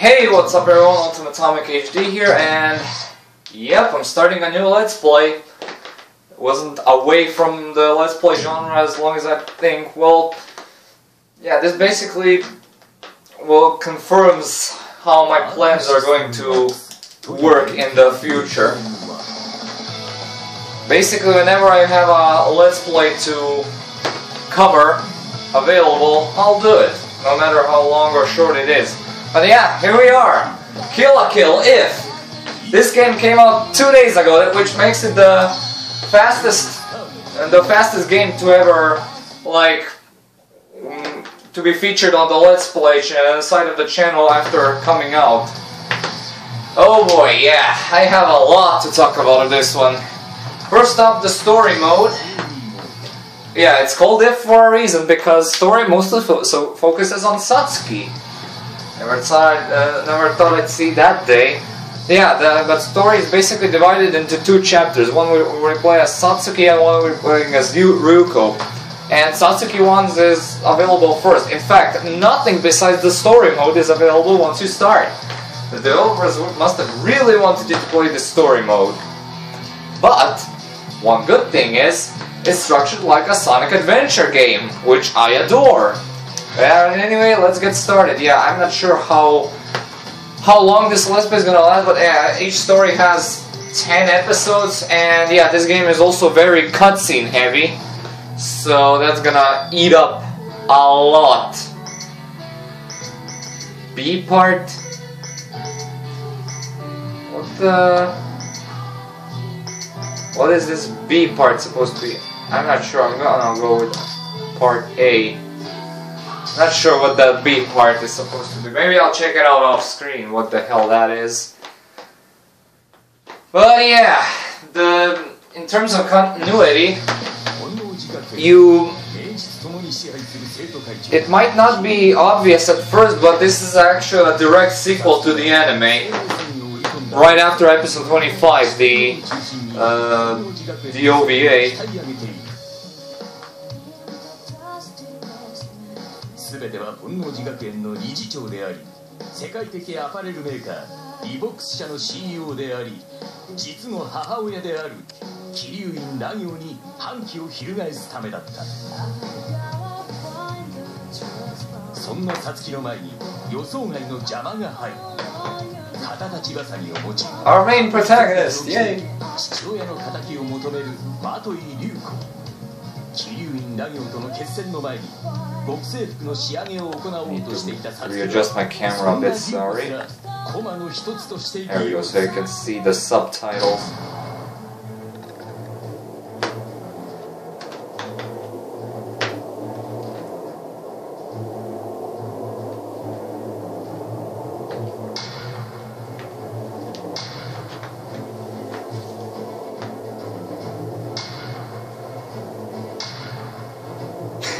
Hey, what's up everyone, Ultimate Tomek HD here, and yep, I'm starting a new Let's Play. Wasn't away from the Let's Play genre as long as I think. Well, yeah, this basically, well, confirms how my plans are going to work in the future. Basically, whenever I have a Let's Play to cover available, I'll do it, no matter how long or short it is. But yeah, here we are! Kill la Kill IF! This game came out 2 days ago, which makes it the fastest game to ever, like, to be featured on the Let's Play side of the channel after coming out. Oh boy, yeah, I have a lot to talk about in this one. First up, the story mode. Yeah, it's called IF for a reason, because story mostly focuses on Satsuki. Never thought I'd see that day. Yeah, the story is basically divided into two chapters. One we play as Satsuki and one we're playing as Ryuko. And Satsuki ones is available first. In fact, nothing besides the story mode is available once you start. The developers must have really wanted you to play the story mode. But one good thing is, it's structured like a Sonic Adventure game, which I adore. Anyway, let's get started. Yeah, I'm not sure how long this Let's Play is gonna last, but each story has 10 episodes, and yeah, this game is also very cutscene heavy, so that's gonna eat up a lot. B part? What is this B part supposed to be? I'm not sure, I'm gonna go with part A. Not sure what that B part is supposed to be. Maybe I'll check it out off screen, what the hell that is. But yeah, in terms of continuity, it might not be obvious at first, but this is actually a direct sequel to the anime. Right after episode 25, the OVA. Our main protagonist, yay! Readjust my camera a bit, sorry. There we go, so you can see the subtitles.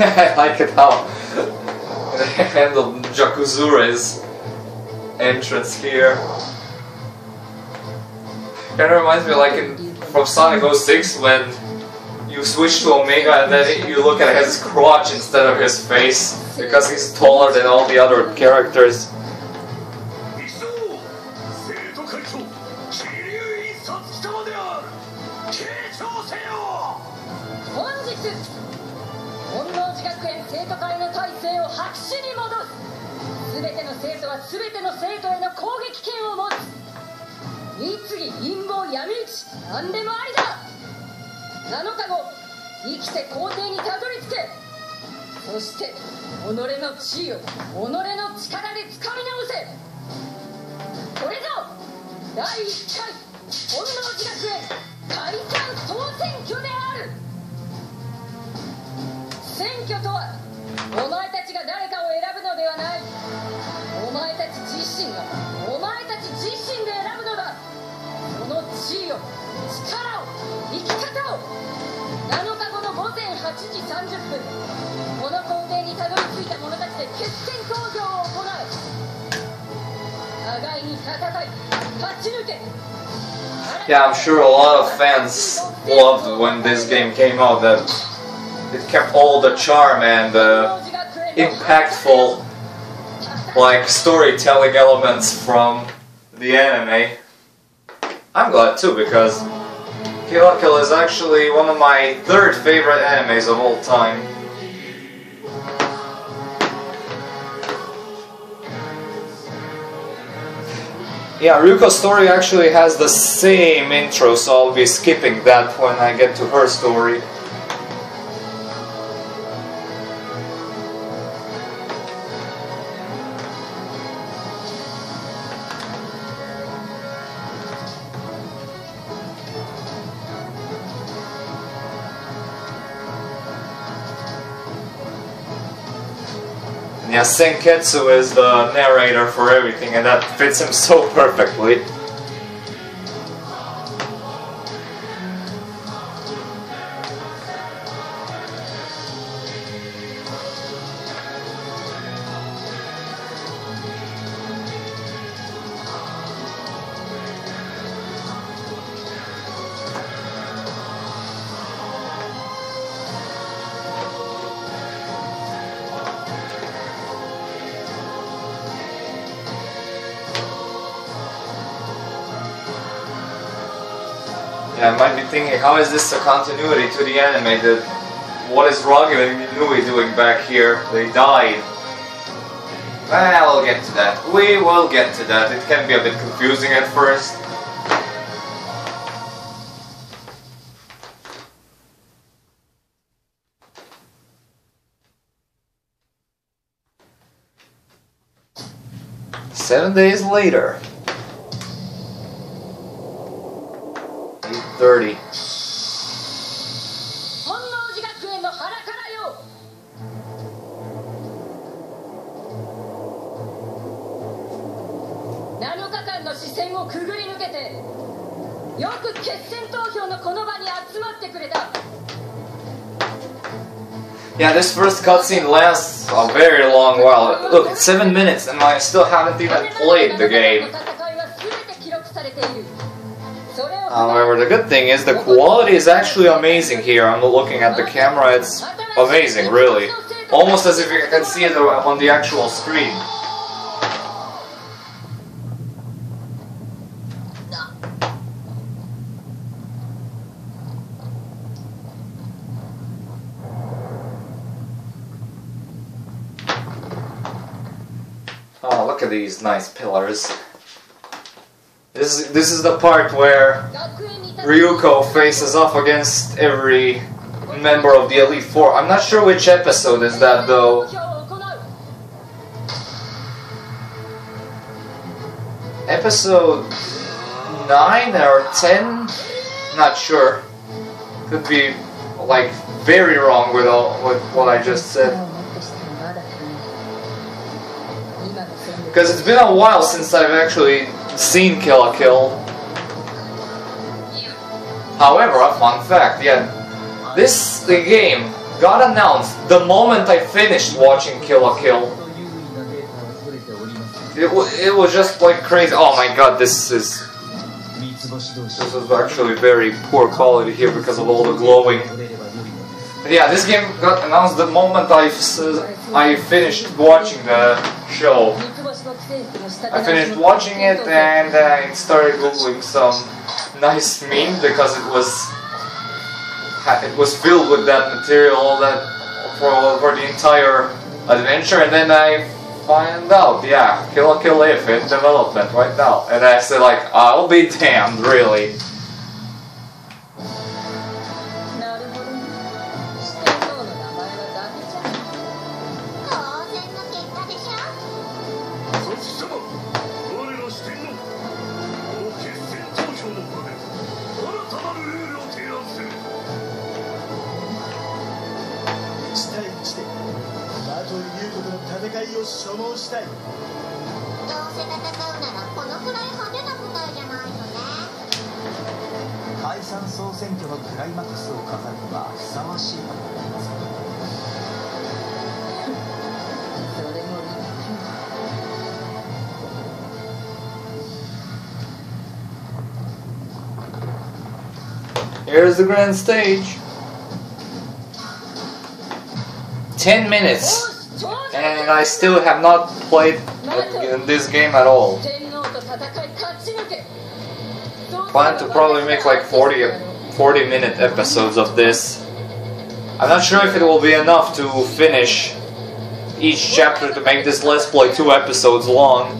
I like it how they handled Jakuzure's entrance here. Kind of reminds me like from Sonic 06 when you switch to Omega and then you look at his crotch instead of his face because he's taller than all the other characters. Yeah, I'm sure a lot of fans loved when this game came out that it kept all the charm and impactful like storytelling elements from the anime. I'm glad too, because Kill la Kill is actually one of my third favorite animes of all time. Yeah, Ryuko's story actually has the same intro, so I'll be skipping that when I get to her story. Yeah, Senketsu is the narrator for everything, and that fits him so perfectly. I might be thinking, how is this a continuity to the anime? What is Ragyo and Nui doing back here? They died. Well, we'll get to that. We will get to that. It can be a bit confusing at first. Seven days later. 30. Yeah, this first cutscene lasts a very long while. Look, it's 7 minutes and I still haven't even played the game. However, the good thing is the quality is actually amazing here. I'm looking at the camera, it's amazing, really. Almost as if you can see it on the actual screen. Oh, look at these nice pillars. This is the part where Ryuko faces off against every member of the Elite Four. I'm not sure which episode is that though. Episode 9 or 10? Not sure. Could be like very wrong with what I just said. Because it's been a while since I've actually seen Kill la Kill. However, a fun fact, yeah, the game got announced the moment I finished watching Kill la Kill. It was just like crazy. Oh my god, this is actually very poor quality here because of all the glowing. But yeah, this game got announced the moment I finished watching the show. I finished watching it and I started googling some nice meme because it was filled with that material, all that for the entire adventure, and then I found out, yeah, Kill la Kill IF in development right now, and I said like, I'll be damned, really. Here's the grand stage. 10 minutes. and I still have not played this game at all. Plan to probably make like 40-minute episodes of this. I'm not sure if it will be enough to finish each chapter to make this Let's Play 2 episodes long.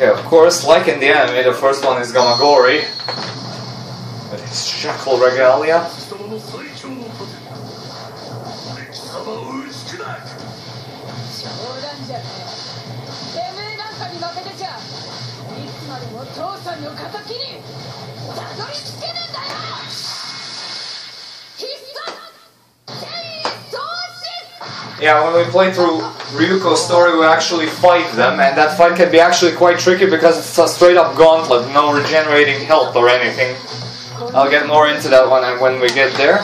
Okay, of course, like in the anime, the first one is Gamagori with his Shackle regalia. Yeah, when we play through Ryuko's story, we actually fight them, and that fight can be actually quite tricky because it's a straight-up gauntlet, no regenerating health or anything. I'll get more into that one when we get there.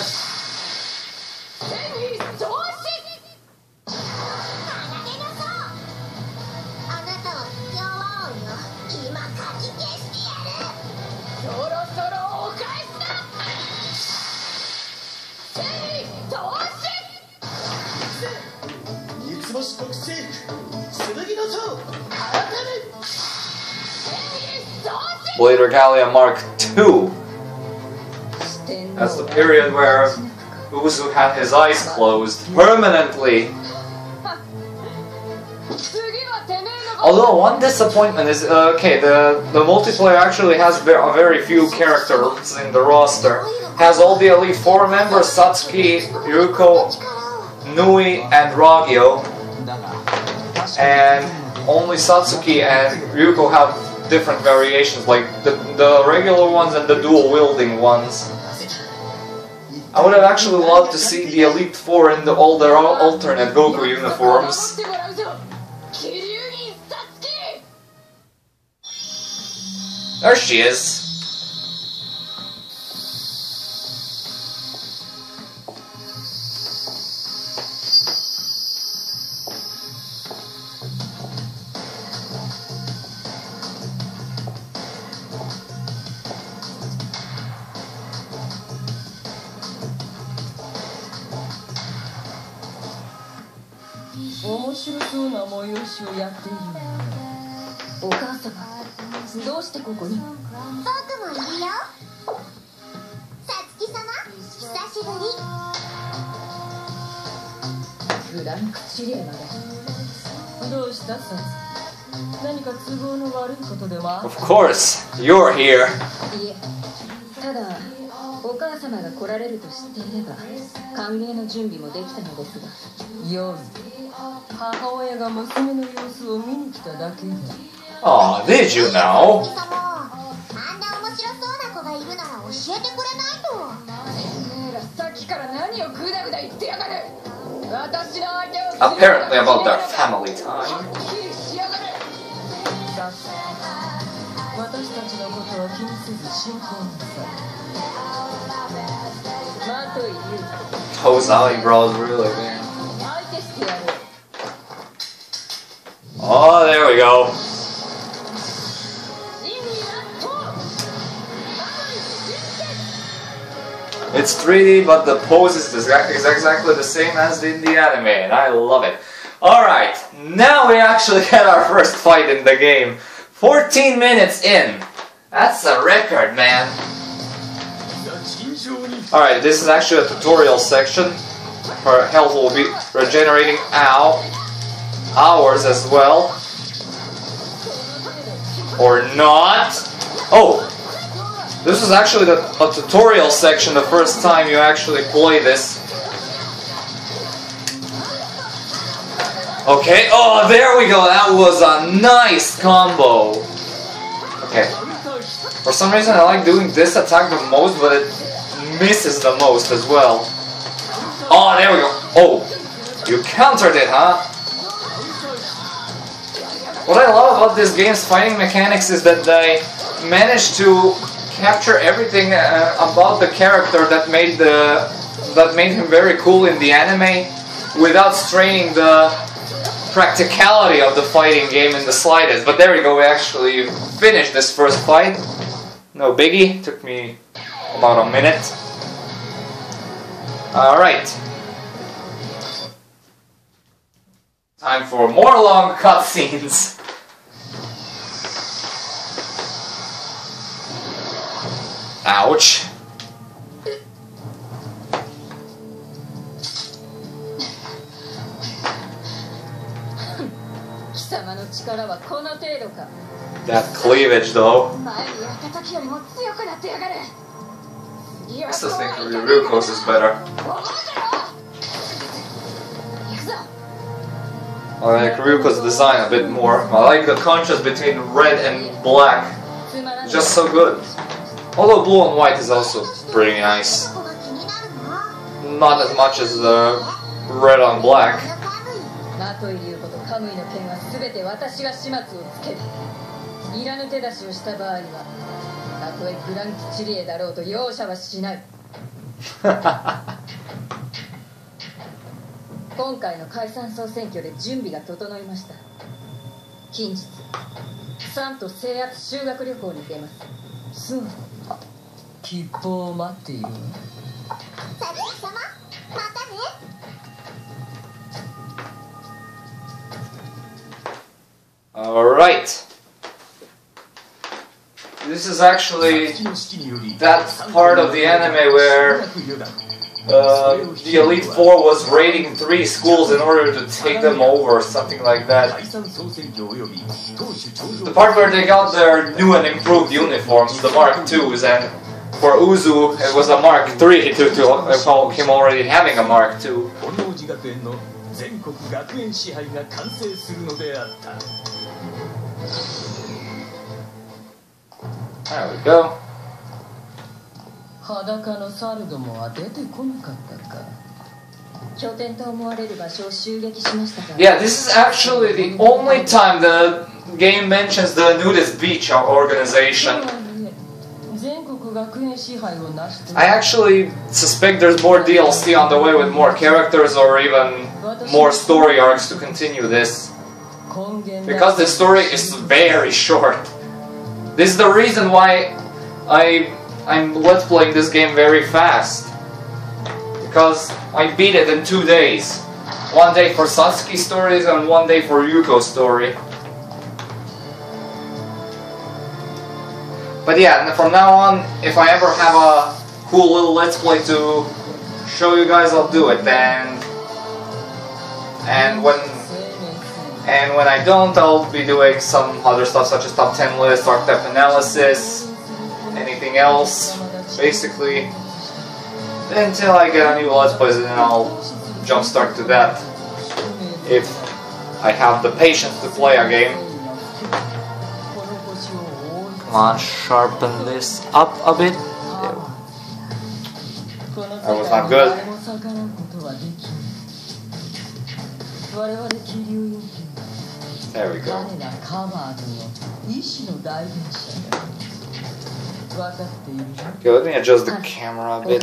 Blade Regalia Mark II. That's the period where Uzu had his eyes closed permanently. Although one disappointment is okay, the multiplayer actually has very few characters in the roster. Has all the Elite Four members: Satsuki, Ryuko, Nui, and Ragyo. And only Satsuki and Ryuko have different variations, like the regular ones and the dual wielding ones. I would have actually loved to see the Elite Four in all their alternate Goku uniforms. There she is. Of course, you're here. Oh, did you know? Apparently about their family time. Those eyebrows really, man. Oh, there we go. It's 3D, but the pose is exactly the same as in the anime, and I love it. Alright, now we actually had our first fight in the game. 14 minutes in. That's a record, man. Alright, this is actually a tutorial section. Her health will be regenerating hours as well. Or not. Oh! This is actually a tutorial section the first time you actually play this. Okay, oh, there we go, that was a nice combo. Okay. For some reason I like doing this attack the most, but it misses the most as well. Oh, there we go. Oh, you countered it, huh? What I love about this game's fighting mechanics is that they manage to capture everything about the character that made him very cool in the anime. without straining the practicality of the fighting game in the slightest. But there we go, we actually finished this first fight. No biggie, took me about a minute. Alright. Time for more long cutscenes. Ouch. That cleavage, though. I still think Ryuko's is better. I like Ryuko's design a bit more. I like the contrast between red and black. Just so good. Although blue and white is also pretty nice. Not as much as the red on black. Alright. This is actually that part of the anime where the Elite Four was raiding 3 schools in order to take them over, something like that. The part where they got their new and improved uniforms, the Mark IIs, and for Uzu it was a Mark III due to him already having a Mark II. There we go. Yeah, this is actually the only time the game mentions the Nudist Beach organization. I actually suspect there's more DLC on the way with more characters or even more story arcs to continue this. Because the story is very short. This is the reason why I'm let's playing this game very fast. Because I beat it in 2 days. 1 day for Satsuki's stories and 1 day for Ryuko's story. But yeah, from now on, if I ever have a cool little let's play to show you guys, I'll do it then. And when I don't, I'll be doing some other stuff such as top 10 lists, arc depth analysis, anything else, basically, until I get a new Let's Plays, and then I'll jumpstart to that, if I have the patience to play a game. Come on, sharpen this up a bit. That was not good. There we go. Okay, let me adjust the camera a bit.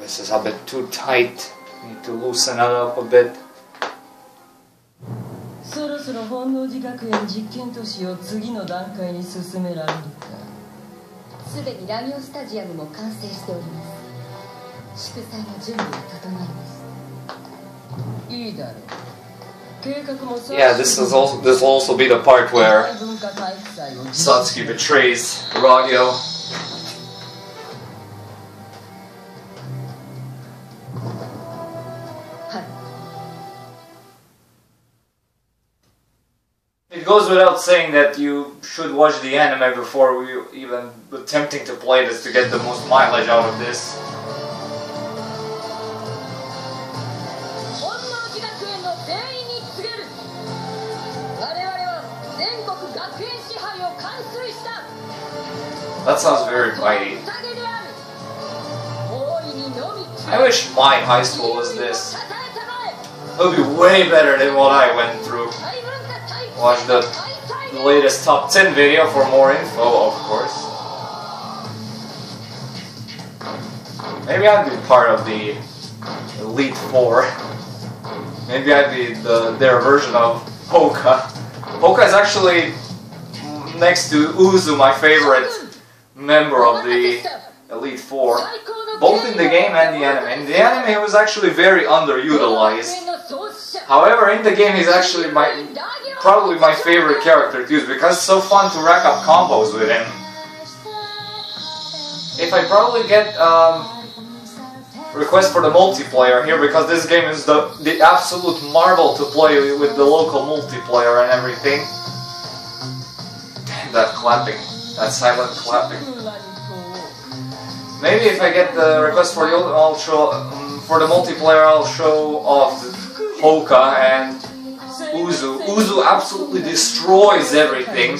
This is a bit too tight. Need to loosen it up a bit. Yeah, this will also be the part where Satsuki betrays Ragyo. It goes without saying that you should watch the anime before you even attempting to play this to get the most mileage out of this. That sounds very mighty. I wish my high school was this. It would be way better than what I went through. Watch the latest top 10 video for more info, of course. Maybe I'd be part of the Elite Four. Maybe I'd be their version of Houka. Houka is actually, next to Uzu, my favorite member of the Elite Four. Both in the game and the anime. In the anime he was actually very underutilized. However, in the game he's actually probably my favorite character to use, because it's so fun to rack up combos with him. If I probably get request for the multiplayer here, because this game is the absolute marvel to play with the local multiplayer and everything. Damn, that clapping, that silent clapping. Maybe if I get the request for the multiplayer, I'll show off Houka and Uzu. Uzu absolutely destroys everything.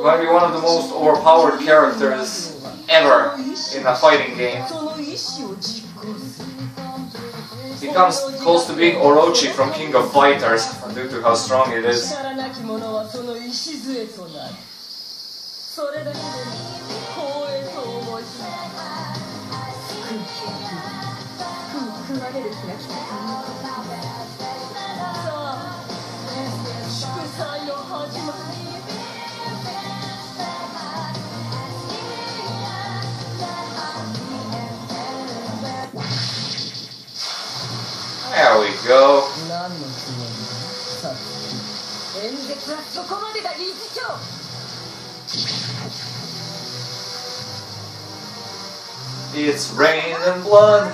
Might be one of the most overpowered characters ever in a fighting game. He comes close to being Orochi from King of Fighters due to how strong it is. There we go. It's rain and blood.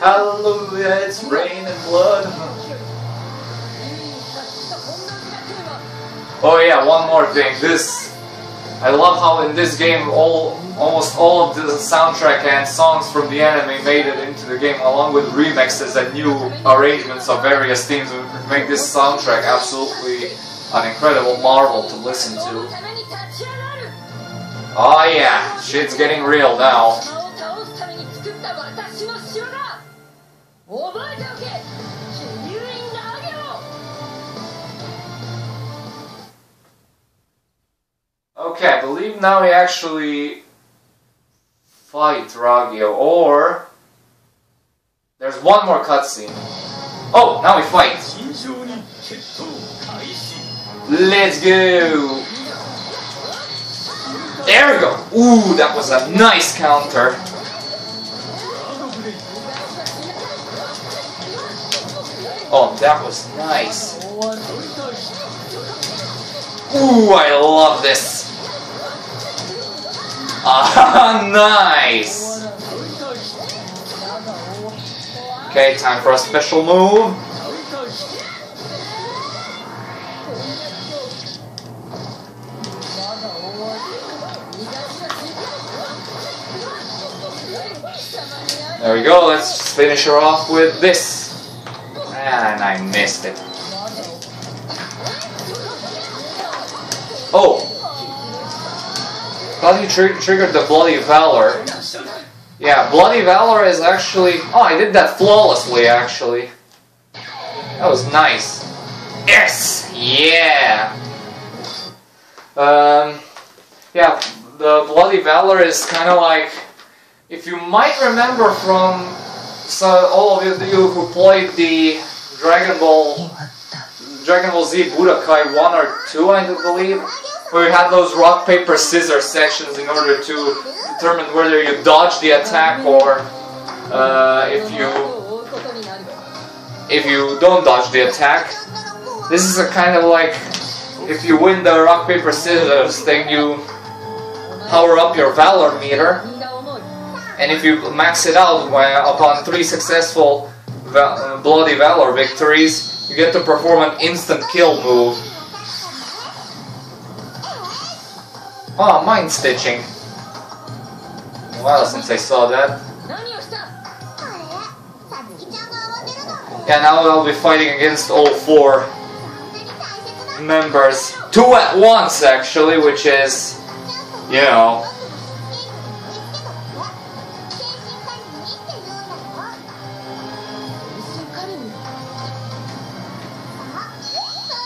Hallelujah, it's rain and blood. Oh yeah, one more thing. I love how in this game almost all of the soundtrack and songs from the anime made it into the game, along with remixes and new arrangements of various themes, which make this soundtrack absolutely an incredible marvel to listen to. Oh yeah, shit's getting real now. Okay, I believe now we actually fight Ragyo, or there's one more cutscene. Oh, now we fight! Let's go! There we go! Ooh, that was a nice counter! Oh, that was nice! Ooh, I love this! Ah, nice! Okay, time for a special move. There we go, let's finish her off with this. And I missed it. Oh! Glad you triggered the Bloody Valor. Yeah, Bloody Valor is actually... Oh, I did that flawlessly, actually. That was nice. Yes! Yeah! Yeah, the Bloody Valor is kind of like... If you might remember from all of you who played the Dragon Ball Z Budokai 1 or 2, I believe, where you had those rock, paper, scissors sections in order to determine whether you dodge the attack or if you don't dodge the attack. This is a kind of like, if you win the rock, paper, scissors thing, you power up your Valor meter, and if you max it out upon 3 successful Bloody Valor victories, you get to perform an instant kill move. Oh, mind stitching. A while since I saw that. Yeah, now I'll be fighting against all 4 members. 2 at once, actually, which is, you know.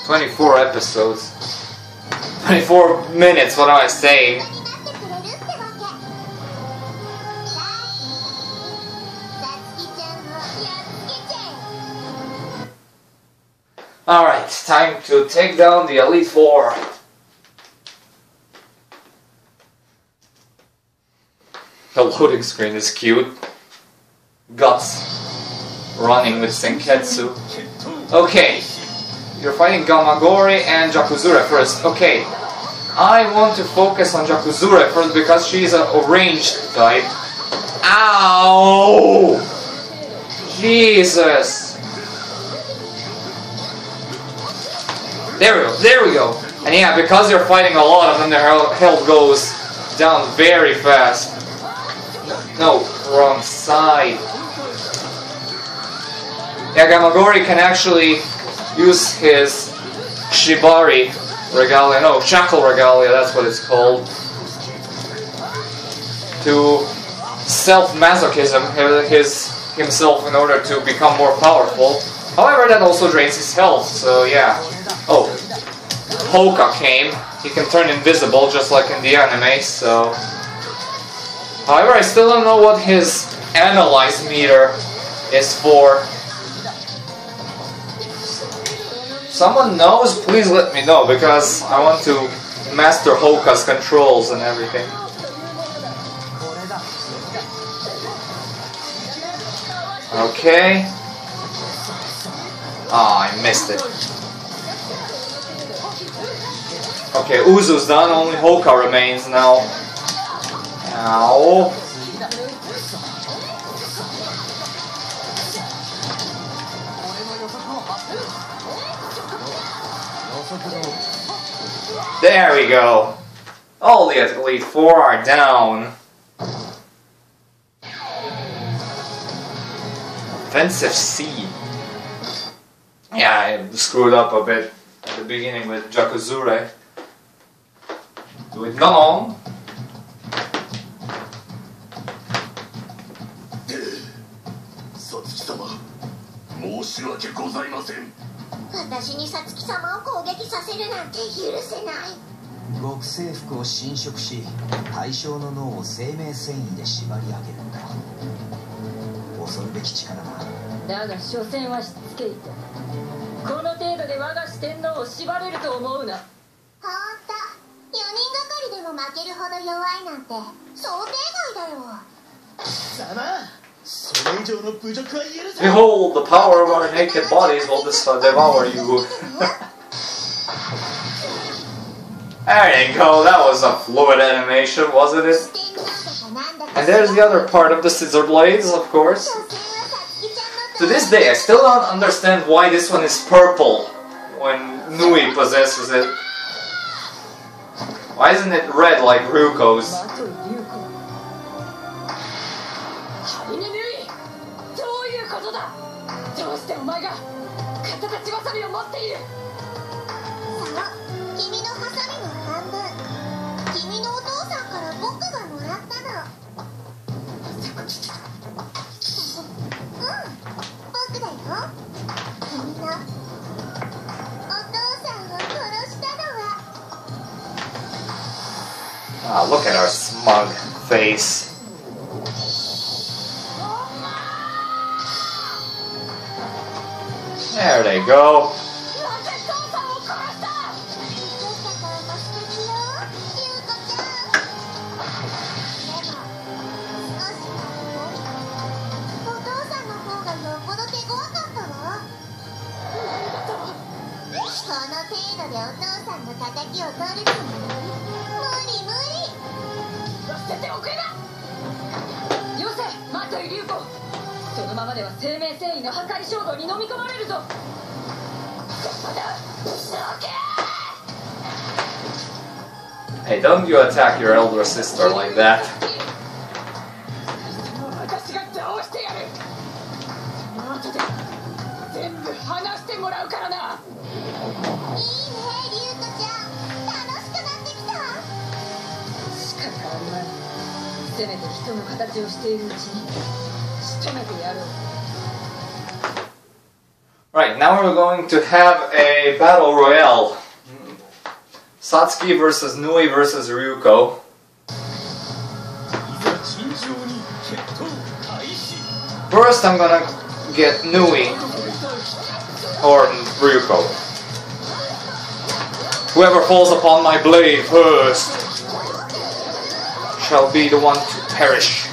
Twenty-four minutes, what am I saying? Alright, time to take down the Elite Four. The loading screen is cute. Guts running with Senketsu. Okay, you're fighting Gamagori and Jakuzure first. Okay, I want to focus on Jakuzure first because she's a ranged type. Ow! Jesus! There we go, there we go. And yeah, because you're fighting a lot of them, their health goes down very fast. No, wrong side. Yeah, Gamagori can actually use his Shibari regalia, no, Shackle regalia, that's what it's called, to self-masochism himself in order to become more powerful. However, that also drains his health, so yeah. Oh, Houka came. He can turn invisible just like in the anime, so... However, I still don't know what his analyze meter is for. Someone knows? Please let me know, because I want to master Houka's controls and everything. Okay. Ah, I missed it. Okay, Uzu's done, only Houka remains now. Ow. There we go. All the Elite Four are down. Offensive C. Yeah, I screwed up a bit at the beginning with Jakuzure. Do it long. Satsuki-sama, Moshiwake gozaimasen. Watashi ni Satsuki-sama o kogeki saseru nante yurusenai. Gokuseifuku o shinshoku shi, taishou no nō o seimei senii de shibari ageru nda. Osoru beki chikara da. Daga shosen wa shitsuke ito. Kono teido de waga shitenno o shibareru to omou na. Honta. 4人がかりでも負けるほど弱いなんて想定外だよ。Behold the power of our naked bodies will devour you. There you go, that was a fluid animation, wasn't it? And there's the other part of the scissor blades, of course. To this day, I still don't understand why this one is purple when Nui possesses it. Why isn't it red like Ryuko's? Ah, look at our smug face. There they go. Hey, don't you attack your elder sister like that. Right, now we're going to have a battle royale. Satsuki versus Nui versus Ryuko. First I'm gonna get Nui. or Ryuko. Whoever falls upon my blade first shall be the one to perish.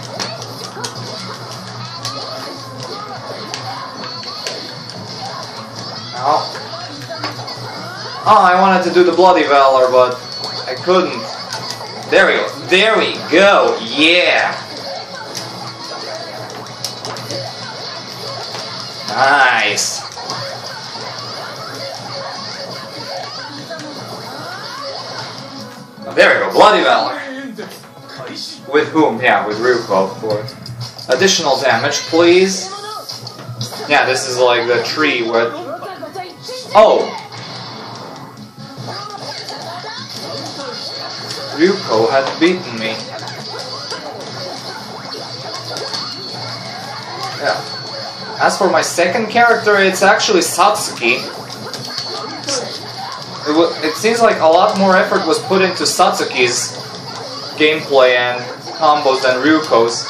Now, I wanted to do the Bloody Valor, but I couldn't. There we go. There we go. Yeah. Nice. Oh, there we go. Bloody Valor. With whom? Yeah, with Ryuko, of course. Additional damage, please. Yeah, this is like the tree where... Oh! Ryuko had beaten me. Yeah. As for my second character, it's actually Satsuki. It seems like a lot more effort was put into Satsuki's gameplay and combos than Ryuko's.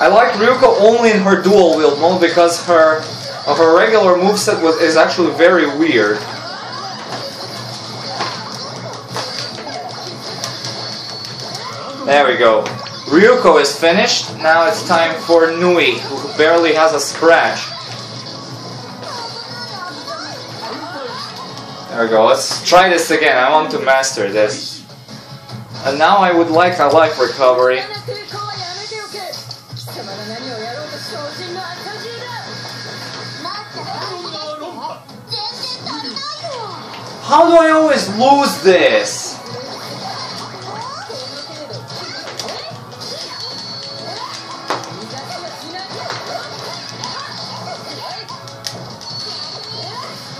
I liked Ryuko only in her dual wield mode because her regular moveset is actually very weird. There we go. Ryuko is finished. Now it's time for Nui, who barely has a scratch. There we go. Let's try this again. I want to master this. And now I would like a life recovery. How do I always lose this?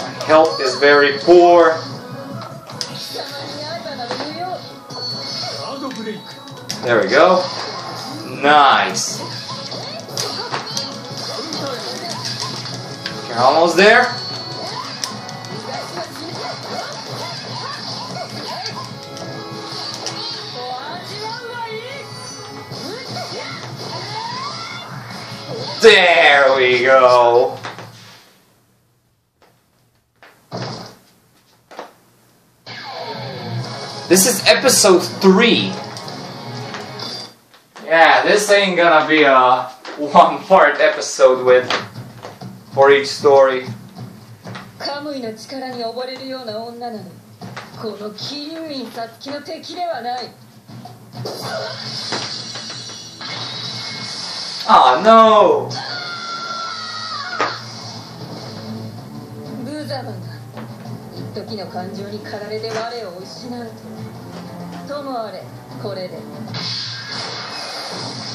My health is very poor. There we go. Nice. Okay, almost there. There we go! This is episode 3. Yeah, this ain't gonna be a one-part episode with... for each story. Ah, oh, no! Ah,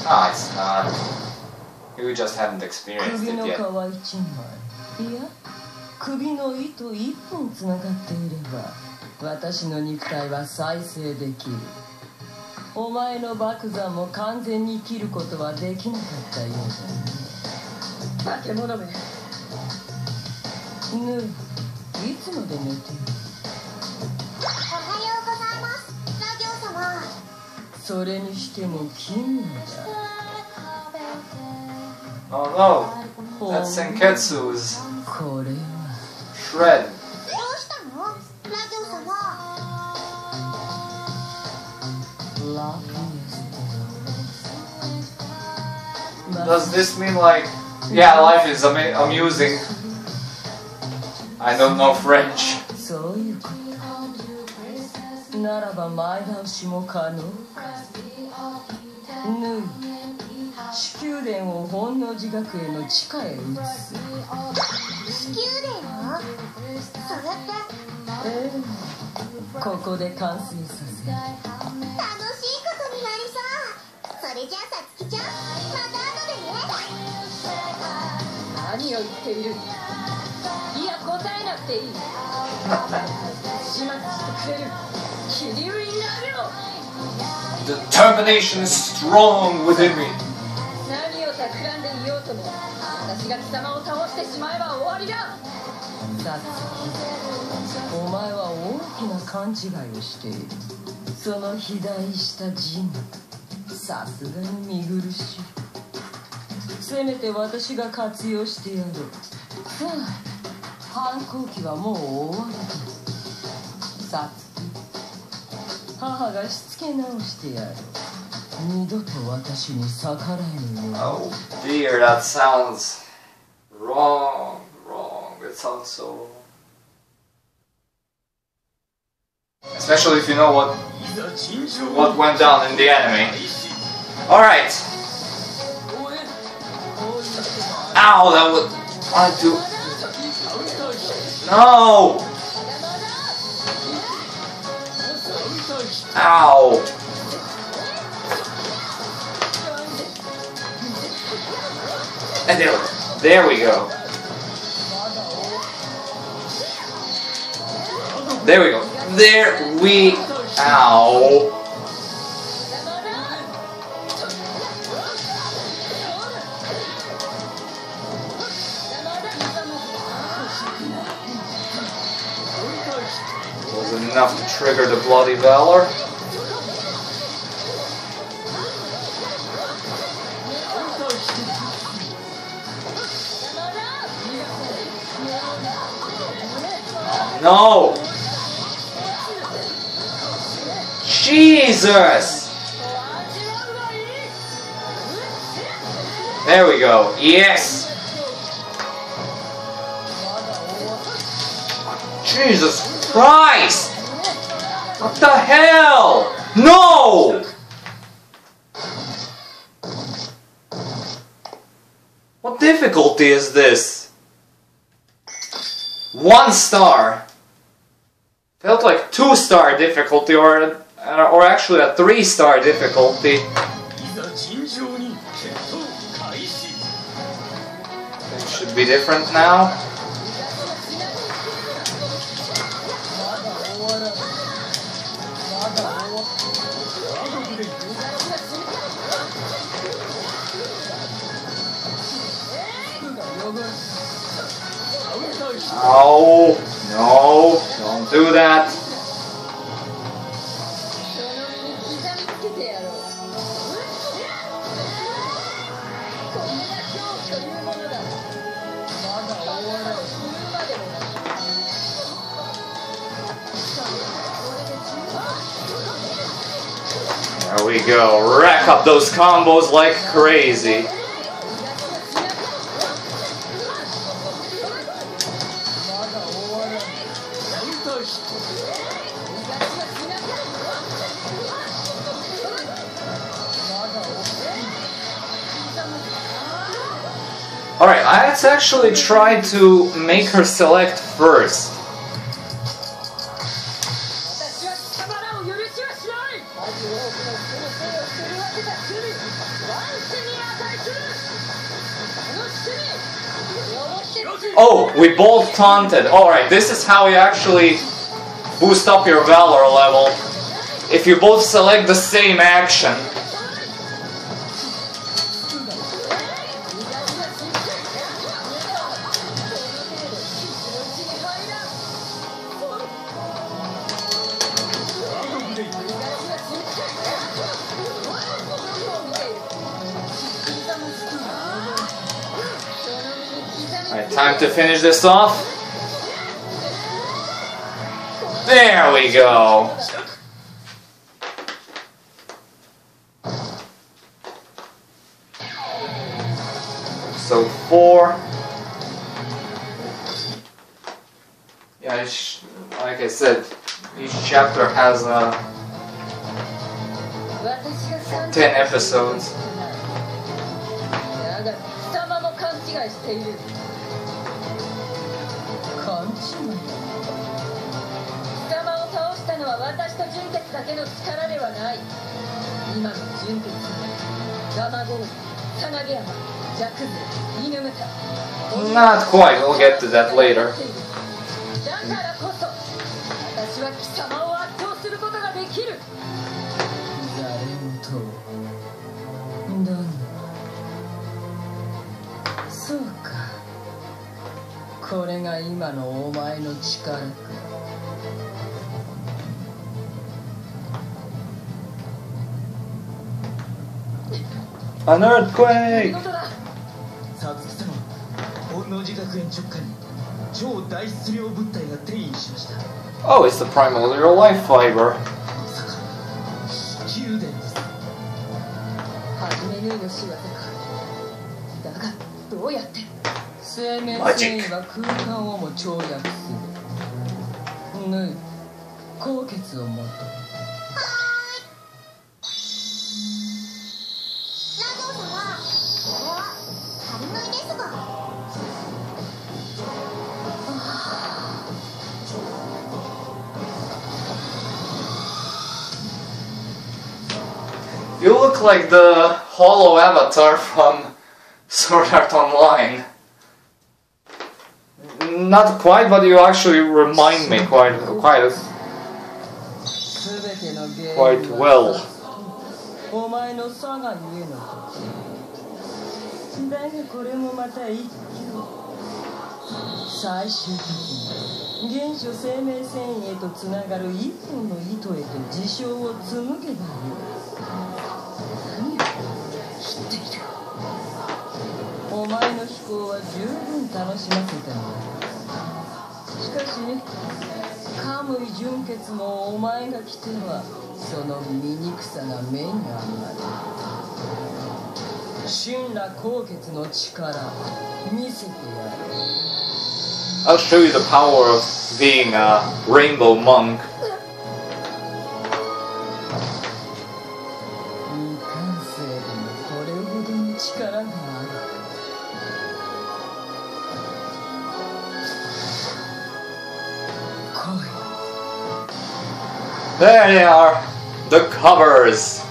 oh, it's not. You just haven't experienced it yet. Oh no, that's Senketsu's shred. Does this mean like, yeah, life is amusing? I don't know French. Determination is strong within me. 半空気はもう終わりだ。さつき、母がしつけ直してやる。二度と私に逆らえぬように。Oh dear, that sounds wrong, wrong. It sounds so wrong. Especially if you know what went down in the anime. Alright. Ow, that would... I do... No! Ow! And there we go. There we go. There we... Ow! Wasn't enough to trigger the Bloody Valor. No! Jesus! There we go. Yes! Jesus Christ! What the hell? No! What difficulty is this? 1 star. Felt like 2 star difficulty or actually a 3-star difficulty. It should be different now. No, no, don't do that. There we go, rack up those combos like crazy. Alright, let's actually try to make her select first. Oh, we both taunted. Alright, this is how you actually boost up your Valor level. If you both select the same action. Time to finish this off. There we go. So 4. Yeah, like I said, each chapter has 10 episodes. Not quite, we'll get to that later. An earthquake! Oh, it's the primordial life fiber. Magic. You look like the holo avatar from Sword Art Online. Not quite, but you actually remind me quite well. I'll show you the power of being a rainbow monk. There they are, the covers,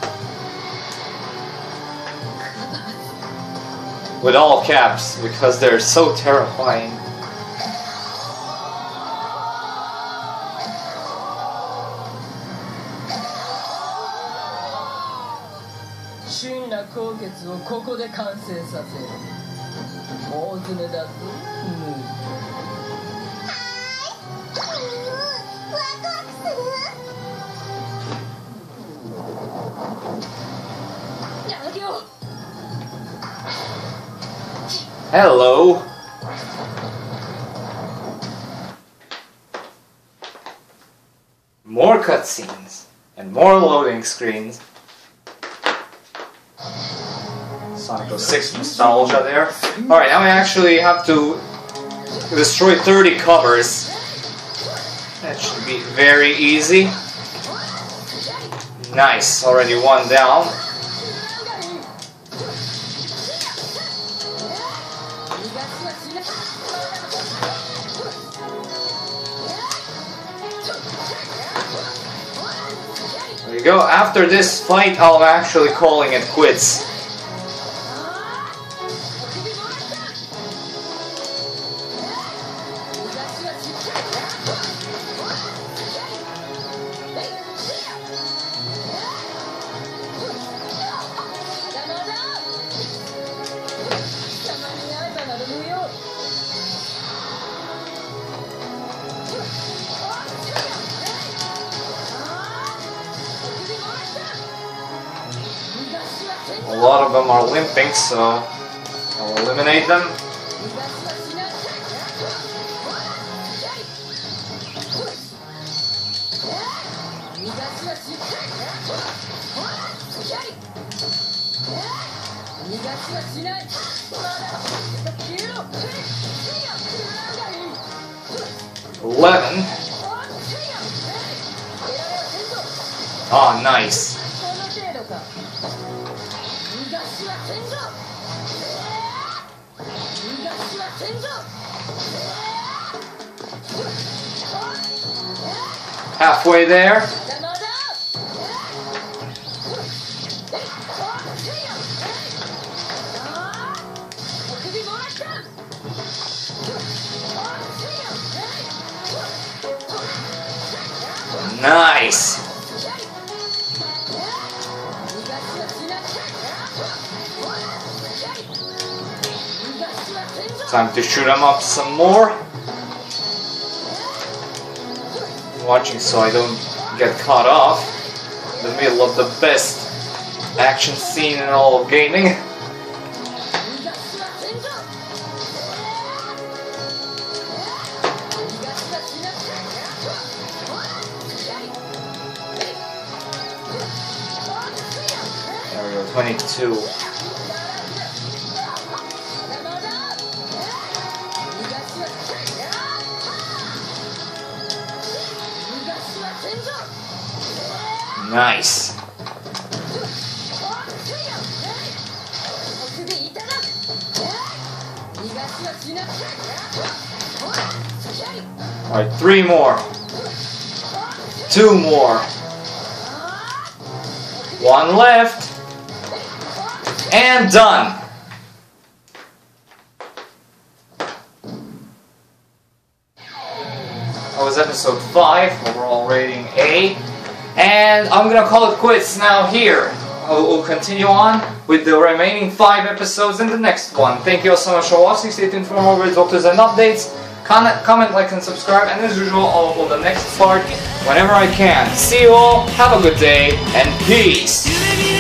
with all caps because they're so terrifying. Shinra Kouketsu wo koko de kansei saseru. Ozume da zu. Hello. More cutscenes and more loading screens. Sonic 06 nostalgia there. Alright, now I actually have to destroy 30 covers. That should be very easy. Nice, already one down. Go. After this fight, I'm actually calling it quits. A lot of them are limping, so I'll eliminate them. Eleven. Ah, oh, nice. Halfway there. Nice. Time to shoot them up some more. Watching so I don't get caught off in the middle of the best action scene in all of gaming. 22. Nice. All right, 3 more. 2 more. 1 left. And done. That was episode 5, overall rating A. And I'm gonna call it quits now here. We'll continue on with the remaining 5 episodes in the next one. Thank you all so much for watching. Stay tuned for more videos, doctors, and updates. Comment, like, and subscribe. And as usual, I'll upload the next part whenever I can. See you all. Have a good day and peace.